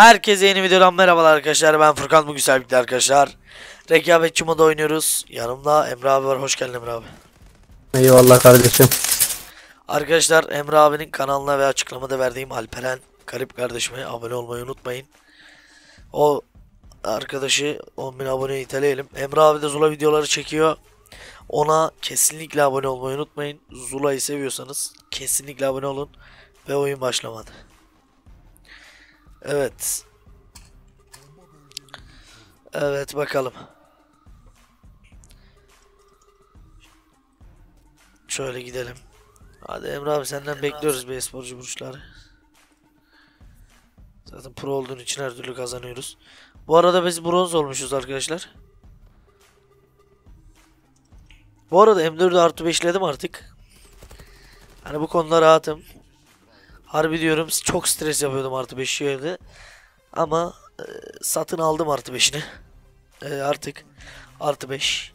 Herkese yeni videodan merhabalar arkadaşlar. Ben Furkan, bugün sizlerle arkadaşlar rekabetçi moda oynuyoruz. Yanımda Emre abi var. Hoş geldin Emre abi. Eyvallah kardeşim. Arkadaşlar Emre abinin kanalına ve açıklamada verdiğim Alperen Garip kardeşime abone olmayı unutmayın. O arkadaşı 10.000 aboneye iteleyelim. Emre abi de Zula videoları çekiyor. Ona kesinlikle abone olmayı unutmayın. Zula'yı seviyorsanız kesinlikle abone olun. Ve oyun başlamadı. Evet. Evet bakalım. Şöyle gidelim. Hadi Emre abi senden bekliyoruz be sporcu burçları. Zaten pro olduğun için her türlü kazanıyoruz. Bu arada biz bronz olmuşuz arkadaşlar. Bu arada M4'ü artı 5'ledim artık. Hani bu konuda rahatım. Harbi diyorum, çok stres yapıyordum artı 5'i evde. Ama satın aldım artı 5'ini. Artık artı 5.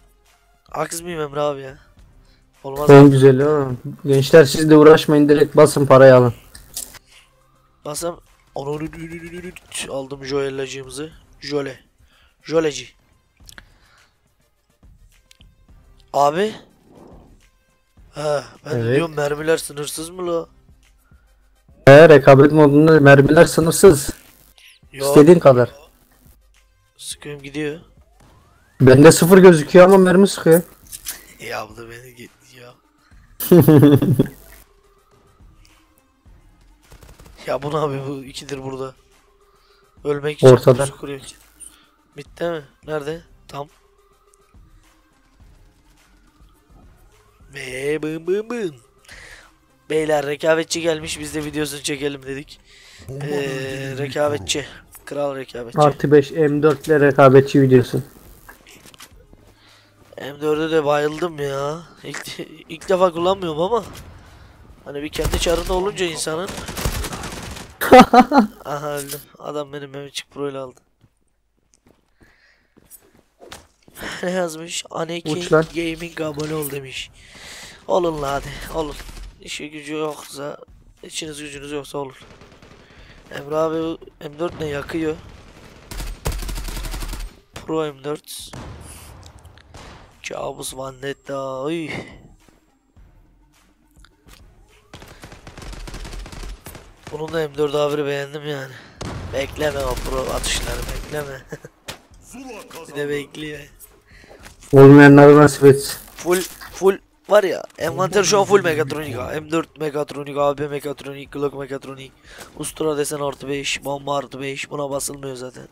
Haksız mıyım Emre abi ya? Olmaz. En güzeli ha. Gençler siz de uğraşmayın, direkt basın parayı alın. Basam. Aldım joyelacığımızı. Joleci. Abi. He, ben evet. Diyorum mermiler sınırsız mı la? He, rekabet modunda mermiler sınırsız. Yok. İstediğin kadar. Sıkıyorum gidiyor. Bende sıfır gözüküyor ama mermi sıkıyor. Ya bu da beni gitti ya. Ya bu ne abi, bu ikidir burada. Ölmek için ortada kuruyor ki. Bitti mi? Nerede? Tam. Ve bım. Beyler rekabetçi gelmiş, biz de videosunu çekelim dedik. Rekabetçi. Kral rekabetçi. Artı 5 M4 ile rekabetçi videosu. M4'e de bayıldım ya. İlk defa kullanmıyorum ama. Hani bir kendi çarında olunca insanın. Aha öldüm. Adam benim M3 Pro ile aldı. Ne yazmış? Aneki Gaming abone ol demiş. Olun la hadi. Olun. İşi gücü yoksa, içiniz gücünüz yoksa olur. Emre abi M4 ne yakıyor? Pro M4. Kabus VENDETTA. Oy. Bunun da M4 aviri beğendim yani. Bekleme o pro atışları, bekleme. Bir de bekliyor. Olmayanları nasip etsin. Full var ya, envanter şu an full mekatronik. M4 mekatronik, AB mekatronik, Glock mekatronik. Ustura desen artı 5, bomba artı 5, buna basılmıyor zaten.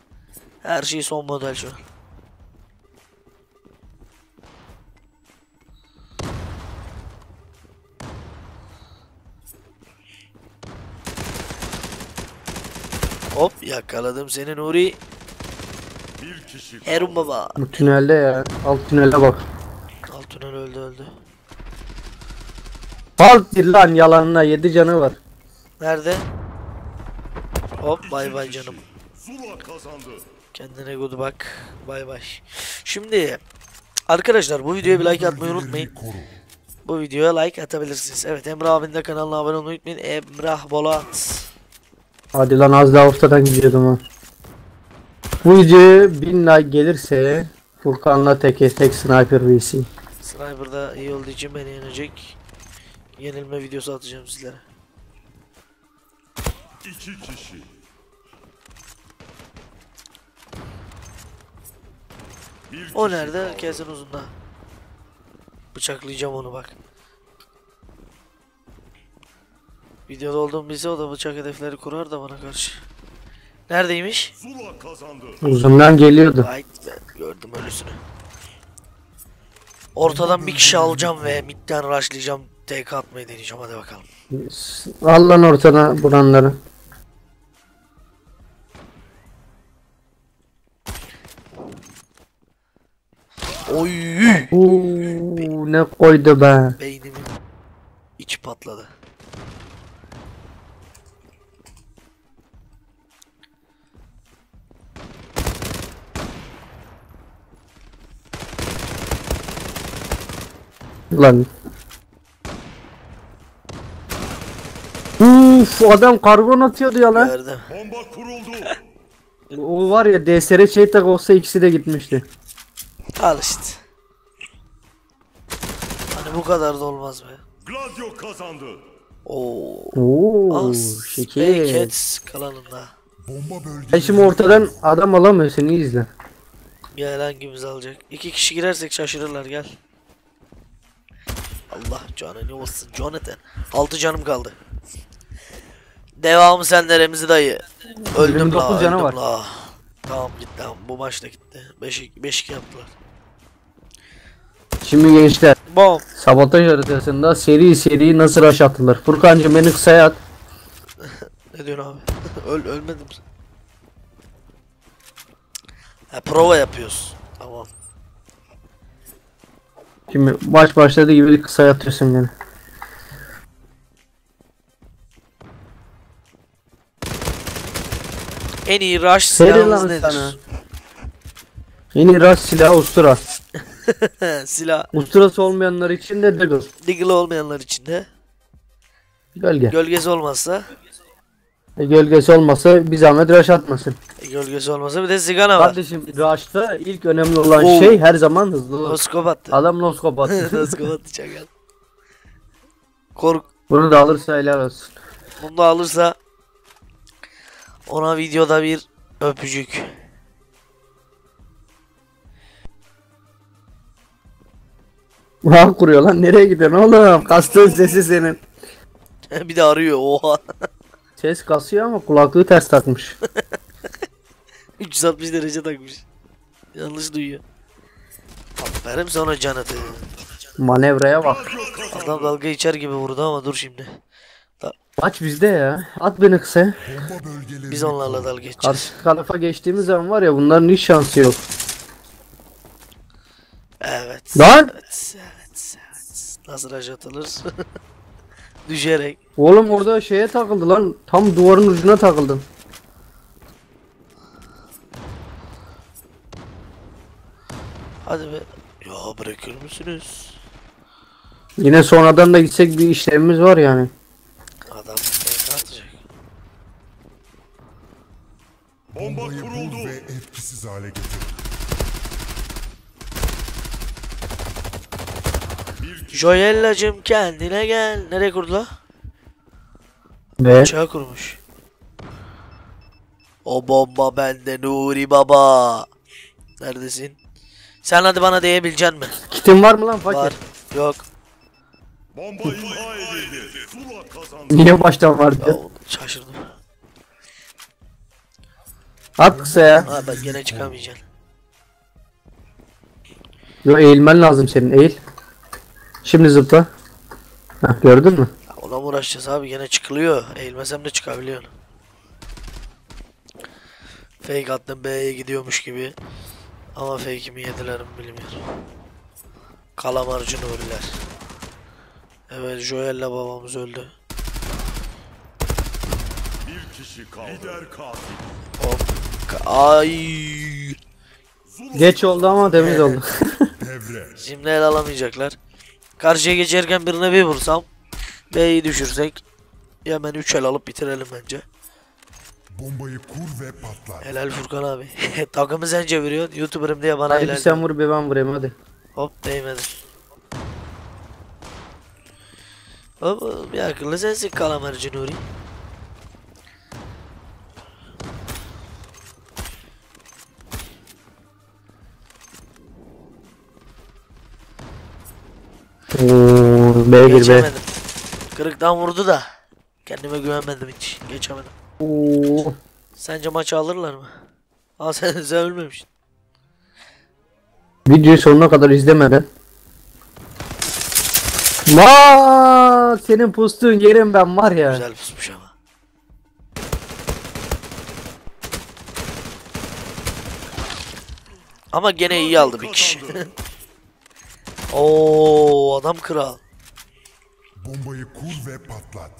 Her şey son model şu an. Hop yakaladım seni Nuri. Erun baba. Bu tünelde ya, alt tünele bak. Alt tünel öldü. Alt bir lan, yalanına 7 canı var. Nerede? Hop bay bay canım. Kendine good bak. Bay bay. Şimdi arkadaşlar bu videoya bir like atmayı unutmayın. Bu videoya like atabilirsiniz. Evet Emrah abinin de kanalına abone olmayı unutmayın. Emrah Bolat. Hadi lan az daha ortadan gidiyordum ha. Bu videoya 1000 like gelirse Furkan'la tek sniper vs. Sniper'da iyi olduğu için beni yenecek. Yenilme videosu atacağım sizlere. 2 kişi. O nerede? Kesin uzunda. Bıçaklayacağım onu bak. Videoda olduğum bilse o da bıçak hedefleri kurar da bana karşı. Neredeymiş? Uzundan geliyordu. Ay, ben gördüm ölüsünü. Ortadan bir kişi alacağım ve midden rushlayacağım. TK atmayı deneyeceğim, hadi bakalım. Al lan ortadan buranları. Oy! Ne koydu be? Beynimin içi patladı. Lan. Uf, adam karbon atıyordu ya lan. Bomba kuruldu. O var ya, DSR şey tak olsa ikisi de gitmişti. Al işte. Hani bu kadar da olmaz be. Gladio kazandı. Oo. Şekil. Kalanında. Ben şimdi ortadan adam alamıyor, seni izle. Gel, hangimiz alacak? İki kişi girersek şaşırırlar, gel. Allah canı ne olsun Jonathan. 6 canım kaldı. Devamı senden Remzi dayı. Öldüm la, öldüm var. La. Tamam gitti, tamam. Bu maçta gitti. 5-2 yaptılar. Şimdi gençler. Bom. Sabotaj haritasında seri nasıl rush atılır? Furkancığım beni kısaya at. Ne diyorsun abi? Ölmedim. Ha, prova yapıyoruz. Tamam. Şimdi maç başladığı gibi kısaya atıyorsun gene. Yani. En iyi rush silahımız nedir? Sana. En iyi rush silahı ustura. Silah. Usturası olmayanlar için de Diggle. Diggle olmayanlar için de. Gölge. Gölgesi olmazsa. Gölgesi olmasa bir zahmet rush atmasın. Gölgesi olmasa bir de sigana var. Kardeşim rush'ta ilk önemli olan şey her zaman hızlı. Noskop attı. Adam noskop attı. Noskop attı çakal. Kork. Bunu da alırsa helal olsun. Bunu da alırsa ona videoda bir öpücük. Ulan kuruyor lan, nereye gidiyorsun oğlum? Kastığın sesi senin. Bir de arıyor, oha. Ses kasıyor ama kulaklığı ters takmış. 360 derece takmış. Yanlış duyuyor. Aferin sana Canat'ı. Manevraya bak. Adam dalga içer gibi vurdu ama dur şimdi. Maç bizde ya. At beni kısa. Biz onlarla dalga geçeceğiz. Karşı tarafa geçtiğimiz zaman var ya, bunların hiç şansı yok. Evet. Lan! Evet. Nasıl raj atılır? Düşerek. Oğlum orada şeye takıldı lan. Tam duvarın ucuna takıldım. Hadi be. Ya bırakır mısınız? Yine sonradan da gitsek bir işlemimiz var yani. Adam ne atacak? Bomba kuruldu ve etkisiz hale getirildi. Joyellacım kendine gel. Nereye kurdu la? Ne? Uçağı kurmuş. O bomba bende Nuri baba. Neredesin? Sen hadi bana diyebileceksin mi? Kitin var mı lan fakir? Var. Yok. Bomba imha edildi. Zula kazandı. Niye baştan vardı? Ya, şaşırdım. At kısa ya. Ha, ben gene çıkamayacağım. Yo, eğilmen lazım senin, eğil. Şimdi zıpla. Heh, gördün mü? Ona mı uğraşacağız abi, gene çıkılıyor. Eğilmesem de çıkabiliyorsun. Fake attım B'ye gidiyormuş gibi. Ama fake'imi yediler mi bilmiyorum. Kalamarcı Nuriler. Evet, Joel'le babamız öldü. Bir kişi kaldı. Lider katil. Ay. Geç oldu ama temiz oldu. Şimdi el alamayacaklar. Karşıya geçerken birine bir vursam, B'yi düşürsek hemen 3 el alıp bitirelim bence. Bombayı kur ve patlat. Helal Furkan abi. Takımı sen çeviriyorsun. YouTuber'ım diye bana helal. Hadi sen vur be, ben vurayım hadi. Hop, değmedi. Hop, bir akıllı sensin Kalamarcı Nuri. B'ye gir be. Kırıktan vurdu da kendime güvenmedim hiç. Geçemedim. Oo. Sence maçı alırlar mı? Aa, sen ölmemişsin. Videoyu sonuna kadar izlemeden. Maaaaaa, senin pustuğun yerim ben var ya. Güzel pusmuş ama. Ama gene iyi aldı bir kişi. Oo, adam kral. Bombayı kur ve patlat.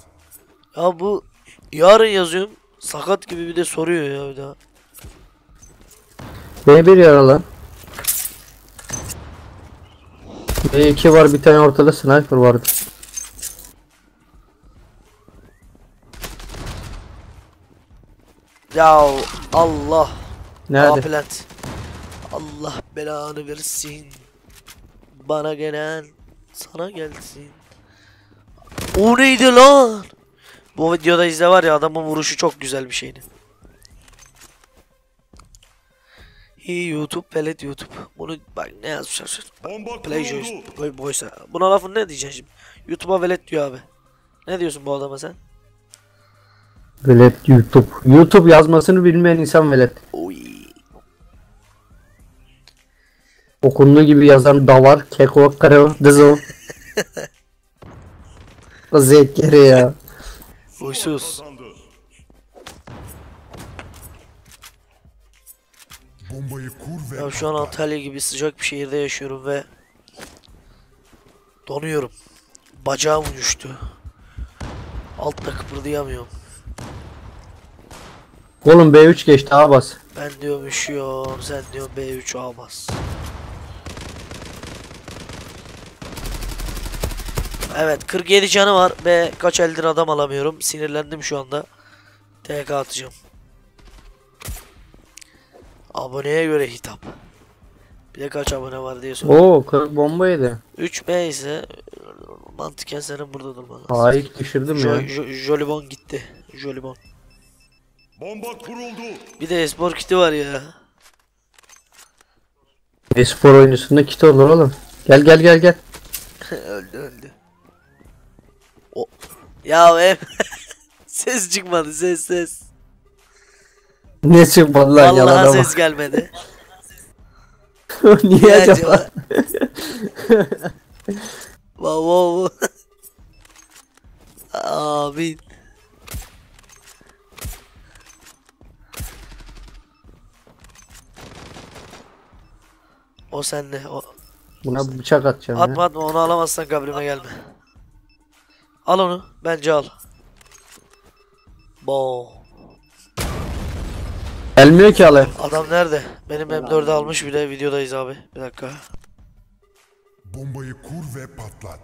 Ya bu yarın yazıyorum, sakat gibi bir de soruyor ya bir daha. B1 yaralan. B2 var, bir tane ortada sniper vardı. Ya Allah. Nerede? Aplant. Allah belanı versin. Bana gelen sana gelsin. O neydi lan? Bu videoda izle var ya, adamın vuruşu çok güzel bir şeydi. YouTube, pelet YouTube. Bunu bak ne yazmışlar. Play boysa. Buna lafın ne diyeceksin şimdi? YouTube'a velet diyor abi. Ne diyorsun bu adama sen? Velet YouTube. YouTube yazmasını bilmeyen insan velet. Oy. Okunduğu gibi yazan davar, keko, karo, dizo. Zevkleri ya. Uysuz. Ya şu an Antalya gibi sıcak bir şehirde yaşıyorum ve donuyorum. Bacağım uyuştu. Altta kıpırdayamıyorum. Oğlum B3 geçti, A bas. Ben diyorum üşüyorum, sen diyorsun B3 A bas. Evet 47 canı var ve kaç eldir adam alamıyorum. Sinirlendim şu anda. TK atacağım. Aboneye göre hitap. Bir de kaç abone var diye soruyor. Oo 40 bombaydı. 3B ise mantıken senin burada durman lazım. Hayır düşürdüm ya. Jolibon gitti. Jolibon. Bomba kuruldu. Bir de espor kiti var ya. Espor oyuncusunda kit olur oğlum. Gel gel gel gel. Öldü öldü. O. Ya ev. Ses çıkmadı, ses. Ne çıkmadı lan, yalan ama. Vallahi ses gelmedi. Niye ya acaba? Wow. Abi. O sende o. Buna bıçak atacağım. Atma onu alamazsan kabrime gelme. Al onu, bence al. Bo. Gelmiyor ki alay. Adam nerede? Benim M4'ü almış, bir de videodayız abi. Bir dakika. Bombayı kur ve patlat.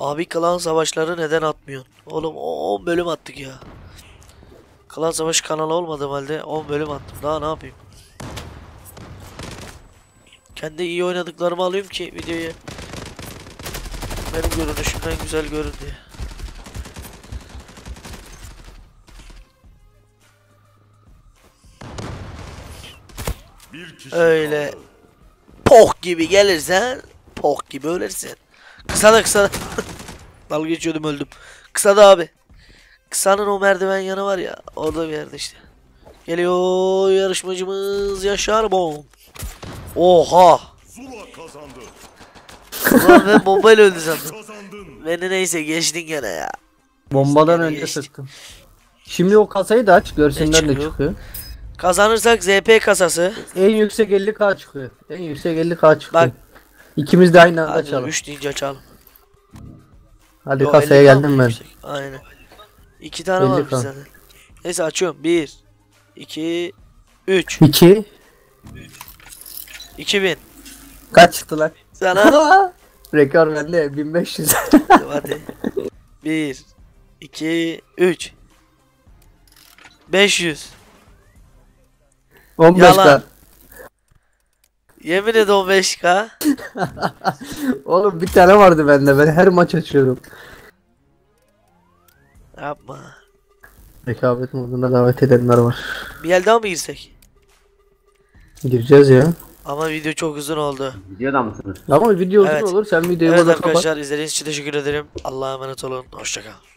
Abi klan savaşları neden atmıyorsun? Oğlum 10 bölüm attık ya. Klan savaşı kanalı olmadığım halde 10 bölüm attım. Daha ne yapayım? Kendi iyi oynadıklarımı alayım ki videoyu benim görünüşümden güzel görün diye. Öyle poh gibi gelirsen poh gibi ölürsen. Kısa da dalga geçiyordum, öldüm. Kısa da abi. Kısanın o merdiven yanı var ya, orada bir yerde işte. Geliyor yarışmacımız Yaşar Bon. Oha. Zula kazandı. Ulan ben bombayla öldü sandım. Beni neyse geçtin gene ya. Bombadan işte önce sıktım. Şimdi o kasayı da aç, görsünler de çıkıyor. Kazanırsak ZP kasası. En yüksek 50k çıkıyor. Bak. İkimiz de aynı anda açalım. 3 deyince açalım. Hadi yo, kasaya geldim ben. Yüksek. Aynen. 2 tane var zaten. Neyse açıyorum. 1 2 3 2000. Kaç çıktı lan? Sana rekor bende 1500. Hadi. 1 2 3 500. 15k. Yemin ederim 15k. Oğlum bir tane vardı bende. Ben her maç açıyorum. Yapma. Rekabet moduna davet edenler var. Bir el daha mı girsek? Gireceğiz ya. Ama video çok uzun oldu. Videoda mısınız? Ama video uzun olur. Sen videoyu kapat. Evet arkadaşlar, izlediğiniz için teşekkür ederim. Allah'a emanet olun. Hoşça kalın.